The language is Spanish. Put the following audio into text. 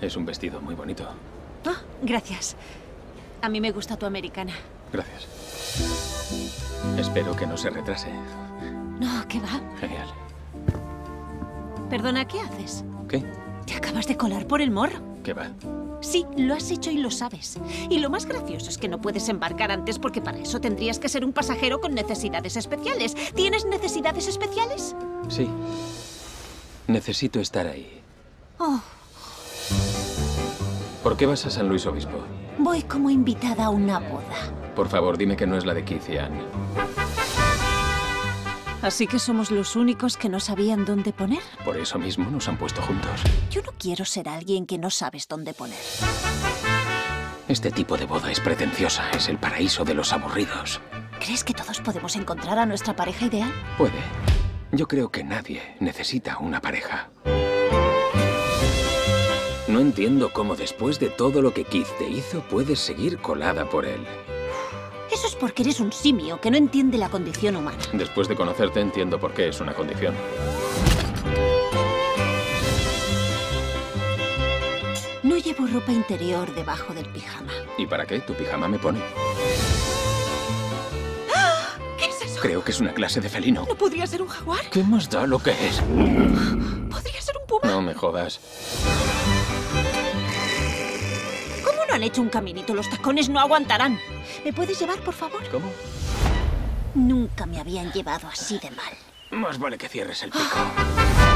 Es un vestido muy bonito. Oh, gracias. A mí me gusta tu americana. Gracias. Espero que no se retrase. No, ¿qué va? Genial. Perdona, ¿qué haces? ¿Qué? Te acabas de colar por el morro. ¿Qué va? Sí, lo has hecho y lo sabes. Y lo más gracioso es que no puedes embarcar antes porque para eso tendrías que ser un pasajero con necesidades especiales. ¿Tienes necesidades especiales? Sí. Necesito estar ahí. Oh. ¿Por qué vas a San Luis Obispo? Voy como invitada a una boda. Por favor, dime que no es la de Kizzy Anne. Así que somos los únicos que no sabían dónde poner. Por eso mismo nos han puesto juntos. Yo no quiero ser alguien que no sabes dónde poner. Este tipo de boda es pretenciosa. Es el paraíso de los aburridos. ¿Crees que todos podemos encontrar a nuestra pareja ideal? Puede. Yo creo que nadie necesita una pareja. No entiendo cómo después de todo lo que Keith te hizo, puedes seguir colada por él. Eso es porque eres un simio que no entiende la condición humana. Después de conocerte entiendo por qué es una condición. No llevo ropa interior debajo del pijama. ¿Y para qué? Tu pijama me pone. ¡Ah! ¿Qué es eso? Creo que es una clase de felino. ¿No podría ser un jaguar? ¿Qué más da lo que es? ¿Podría ser un puma? No me jodas. Han hecho un caminito, los tacones no aguantarán. ¿Me puedes llevar, por favor? ¿Cómo? Nunca me habían llevado así de mal. Más vale que cierres el pico.